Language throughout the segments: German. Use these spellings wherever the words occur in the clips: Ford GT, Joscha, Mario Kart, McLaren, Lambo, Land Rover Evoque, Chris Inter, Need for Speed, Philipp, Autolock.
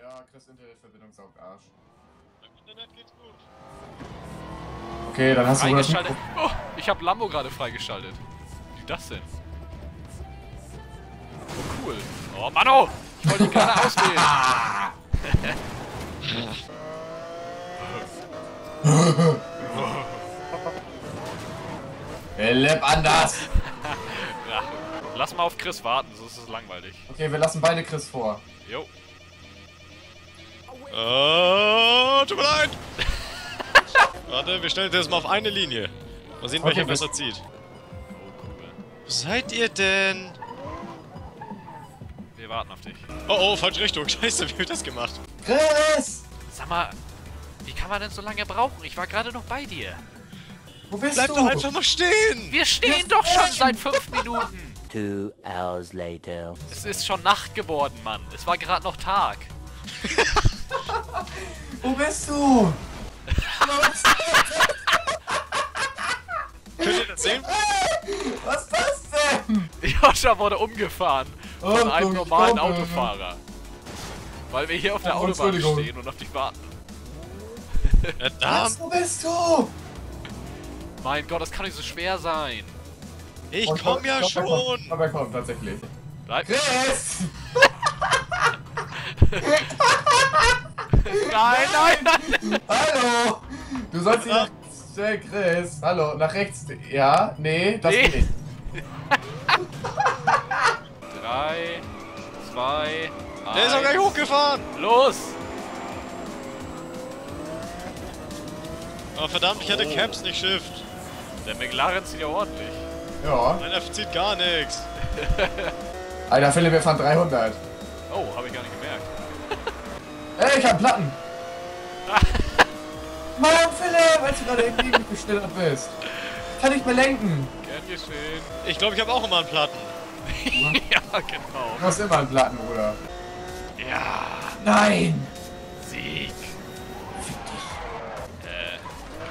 Ja, Chris Inter, die Verbindung saugt Arsch. Beim Internet geht's gut. Okay, dann hast du freigeschaltet. Oh, ich hab Lambo gerade freigeschaltet. Wie das denn? Oh, cool. Oh, Mano! Ich wollte ihn gerade auswählen. Philipp, anders! Ja, lass mal auf Chris warten, sonst ist es langweilig. Okay, wir lassen beide Chris vor. Jo. Tut mir leid! Warte, wir stellen das jetzt mal auf eine Linie. Mal sehen, okay, welcher besser zieht. Oh, cool. Wo seid ihr denn? Wir warten auf dich. Oh, falsche Richtung. Scheiße, wie wird das gemacht? Chris! Sag mal, wie kann man denn so lange brauchen? Ich war gerade noch bei dir. Wo bist du? Bleib doch einfach mal stehen! Wir stehen doch schon seit 5 Minuten! 2 hours later. Es ist schon Nacht geworden, Mann. Es war gerade noch Tag. Wo bist du? Könnt ihr das sehen? Was ist das denn? Joscha wurde umgefahren von einem normalen Autofahrer. Weil wir hier auf der Autobahn stehen und auf dich warten. Verdammt! Wo bist du? Mein Gott, das kann nicht so schwer sein. Ich komm ja schon! Aber er kommt tatsächlich. Bleib! Chris! Nein, nein, nein! Hallo! Du sollst ihn nach rechts stellen, Chris! Hallo, nach rechts. Ja? Nee, das geht nicht. 3, 2, 1. Der ist auch gleich hochgefahren! Los! Oh verdammt, ich hatte Caps, nicht Shift. Der McLaren zieht ja ordentlich. Ja. Nein, er zieht gar nichts. Alter, Philipp, wir fahren 300. Oh, hab ich gar nicht gemerkt. Ey, ich hab Platten! Mann, Philipp, als du gerade im Liegen gestillert bist. Kann ich belenken. Gern geschehen. Ich glaube, ich habe auch immer einen Platten. Ja, genau. Du hast immer einen Platten, oder? Ja. Nein! Sieg. Fick dich.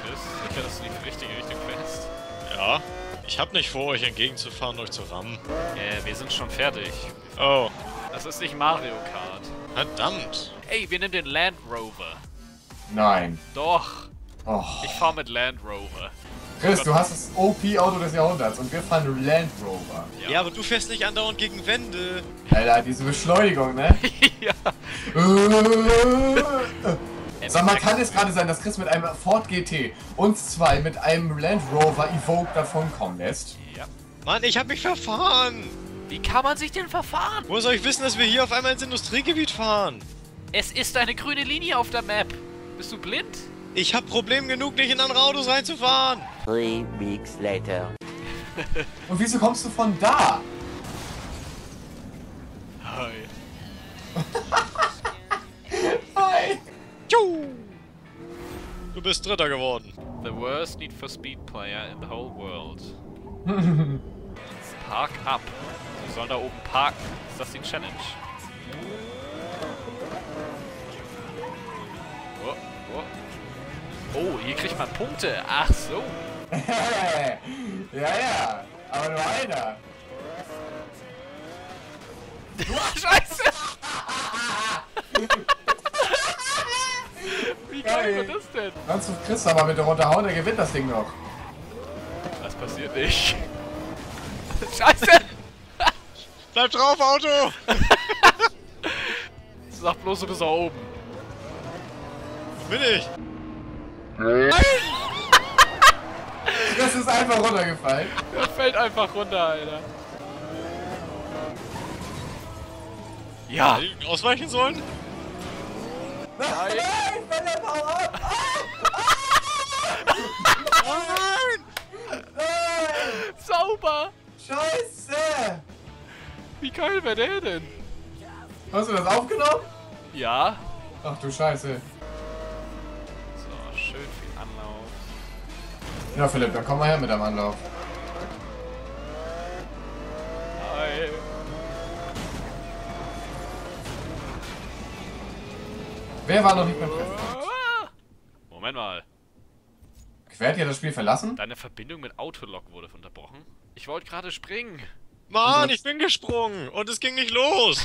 Chris, sicher, dass du nicht in die richtige Richtung fährst? Ja. Ich hab nicht vor, euch entgegenzufahren, euch zu rammen. Wir sind schon fertig. Oh. Das ist nicht Mario Kart. Verdammt. Ey, wir nehmen den Land Rover. Nein. Doch. Och. Ich fahr mit Land Rover. Chris, du hast das OP-Auto des Jahrhunderts und wir fahren Land Rover. Ja. Ja, aber du fährst nicht andauernd gegen Wände. Alter, diese Beschleunigung, ne? Ja. Sag mal, kann es gerade sein, dass Chris mit einem Ford GT uns zwei mit einem Land Rover Evoque davonkommen lässt? Ja. Mann, ich hab mich verfahren. Wie kann man sich denn verfahren? Wo soll ich wissen, dass wir hier auf einmal ins Industriegebiet fahren? Es ist eine grüne Linie auf der Map. Bist du blind? Ich hab Problem genug, nicht in andere Autos reinzufahren. 3 weeks later. Und wieso kommst du von da? Hi. Hi. Du bist Dritter geworden. The worst Need for Speed player in the whole world. Park up. Sie sollen da oben parken. Ist das die Challenge? Oh, oh. Oh, hier kriegt man Punkte. Ach so. Ja, ja. Aber nur einer. Scheiße. Wie geil war das denn? Kannst du Chris aber mit der runterhauen, der gewinnt das Ding noch. Das passiert nicht. Scheiße. Bleib drauf, Auto! Sag bloß, du bist da oben. Bin ich! Nein! Das ist einfach runtergefallen. Das fällt einfach runter, Alter. Ja! Ausweichen sollen? Nein! Nein, bei der Power ab! Nein! Nein! Sauber! Scheiße! Wie geil wäre der denn? Hast du das aufgenommen? Ja. Ach du Scheiße. So, schön viel Anlauf. Ja, Philipp, dann komm mal her mit dem Anlauf. Nein. Wer war noch nicht beim Treffen? Moment mal. Quert ihr das Spiel verlassen? Deine Verbindung mit Autolock wurde unterbrochen. Ich wollte gerade springen. Mann, ich bin gesprungen und es ging nicht los.